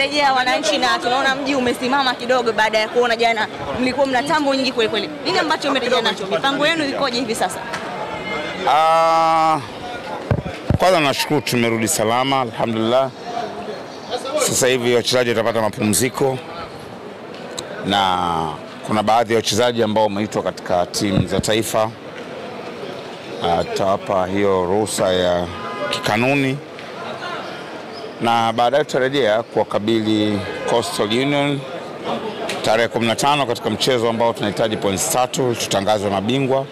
tumerejea wananchi na tunaona mji umesimama kidogo baada ya kuona jana mlikuwa mnatambo nyingi kweli kweli. Nini ambacho mmerejea nacho? Mipango yenu ikoje hivi sasa? Kwanza nashukuru tumerudi salama alhamdulillah. Sasa hivi wachezaji watapata mapumziko na kuna baadhi ya wachezaji ambao wameitwa katika timu za taifa tutawapa hiyo ruhusa ya kikanuni na baadaye tutarejea kuwakabili Coastal Union tarehe 15 katika mchezo ambao tunahitaji points 3 tutangazwe mabingwa.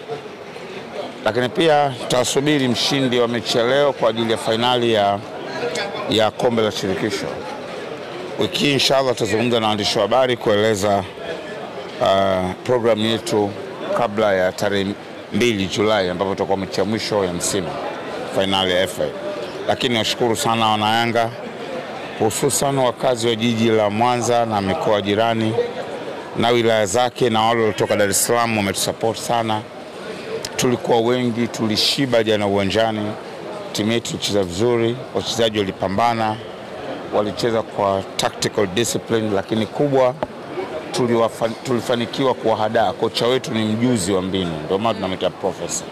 Lakini pia tutasubiri mshindi wa mechi leo kwa ajili ya finali ya kombe la shirikisho. Wiki inshallah tutazungumza na waandishi wa habari kueleza programu yetu kabla ya tarehe 2 Julai ambapo tutakuwa mechi ya mwisho ya msimu finali ya FA. Lakini nashukuru sana wanayanga hususan wakazi wa jiji la Mwanza na mikoa jirani na wilaya zake na wale kutoka Dar es Salaam wametusupport sana. Tulikuwa wengi, tulishiba jana uwanjani. Timu yetu ilicheza vizuri, wachezaji walipambana, walicheza kwa tactical discipline lakini kubwa tulifanikiwa kuwahadaa. Kocha wetu ni mjuzi wa mbinu, ndio maana tunamwita professor.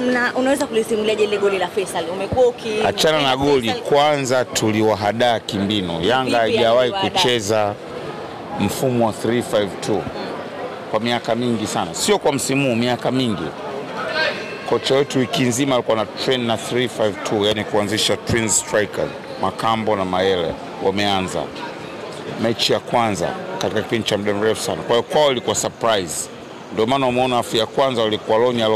Na unaweza kulisimuliaje ile goli la Faisal? Umekuwa achana na goli, kwanza tuliwahadaa kimbinu. Yanga haijawahi kucheza mfumo wa 352 kwa miaka mingi sana. Sio kwa msimu, miaka mingi. Kocha wetu wiki nzima alikuwa na train na 352 yani kuanzisha twin striker Makambo na Maele wameanza mechi ya kwanza katika kipindi cha muda mrefu sana. Kwa hiyo kwao ilikuwa surprise. Ndio maana umeona afu ya kwanza walikuwa lonya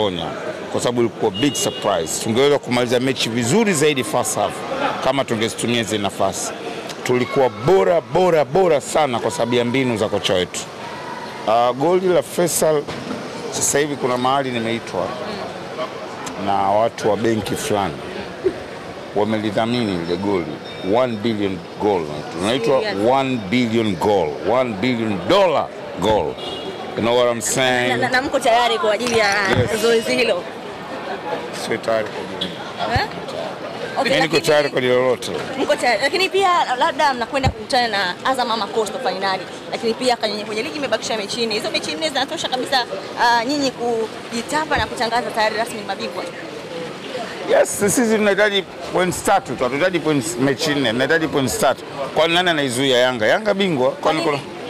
kwa sababu ilikuwa big surprise. Tungeweza kumaliza mechi vizuri zaidi first half kama tungezitumia zile nafasi. Tulikuwa bora sana kwa sababu ya mbinu za kocha wetu. Goli la Faisal sasa hivi kuna mahali nimeitwa na watu wa benki fulani wamelidhamini ile goli 1 billion goal, tunaitwa 1 billion goal, $1 billion goal, you know what I'm saying. Na mko tayari kwa ajili ya zoezi hilo? Sio tayari kwa ajili okay, niko tayari kwa lolote. Mko tayari lakini pia labda mnakwenda kukutana na Azam ama Coastal finali lakini pia kwenye ligi imebakisha mechi 4. Hizo mechi 4 zinatosha kabisa nyinyi kujitapa na kutangaza tayari rasmi mabingwa. Yes, sisi tunahitaji points 3. Tunahitaji points mechi 4. Tunahitaji points 3. Kwa nini nani anaizuia Yanga? Yanga bingwa. Kwa nini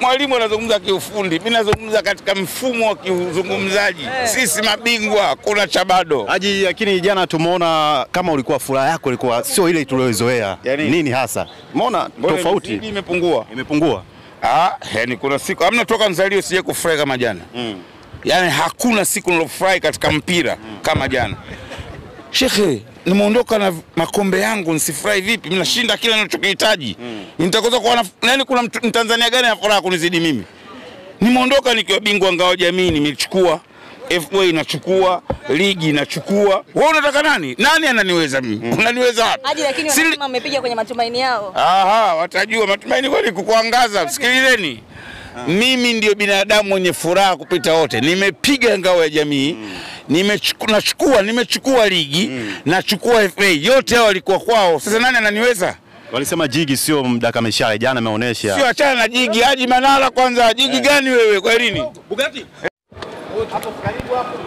Mwalimu anazungumza kiufundi, mimi nazungumza katika mfumo wa kuzungumzaji. Sisi mabingwa, kuna cha bado. Haji, lakini jana tumeona kama ulikuwa furaha yako ilikuwa sio ile tuliyozoea. Yani, nini hasa? Umeona tofauti? Imepungua. Imepungua. Yani kuna siku amna toka mzalio sije kufurahi kama jana. Yani hakuna siku nilofurahi katika mpira kama jana. Sheikh, nimeondoka na makombe yangu nisifurahi vipi? Mimi nashinda kila ninachokihitaji. Nitakoza kwa nani? Kuna Mtanzania gani anafuraha kunizidi mimi? Nimeondoka nikiwa bingwa ngao jamii, nimechukua FA, inachukua ligi, inachukua. Wewe unataka nani? Nani ananiweza mimi? Unaniweza wapi? Haji, lakini wanasema umepiga kwenye matumaini yao. Watajua matumaini kweli kukuangaza. Sikilizeni. Mimi ndio binadamu mwenye furaha kupita wote. Nimepiga ngao ya jamii, nimechukua ligi, nachukua FA. Yote hao walikuwa kwao. Sasa nani ananiweza? Walisema jigi sio mdaka meshale, jana ameonesha. Sio, achana na jigi. Haji Manara kwanza, jigi gani wewe? Kwa nini? Bugatti. Hapo karibu hapo.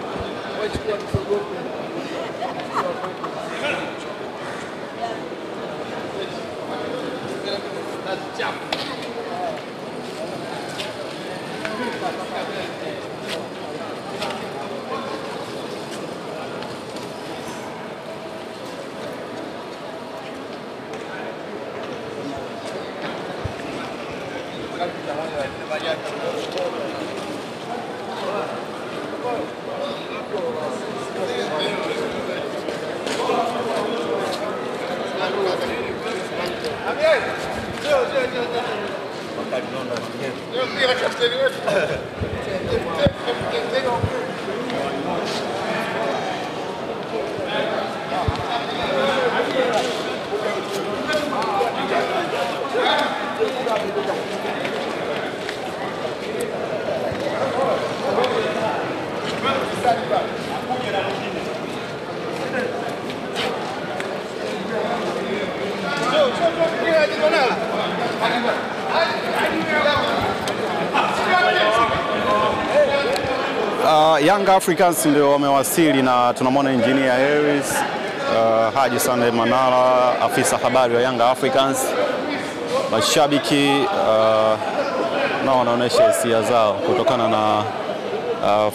Young Africans ndio wamewasili na tunamwona engineer Harris, Haji Sande Manara, afisa habari wa Young Africans. Mashabiki na wanaonesha hisia zao kutokana na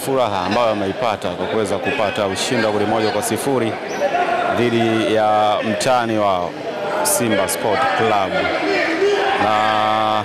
furaha ambayo wameipata kwa kuweza kupata ushindi wa 1-0 dhidi ya mtani wao Simba Sport Club. Na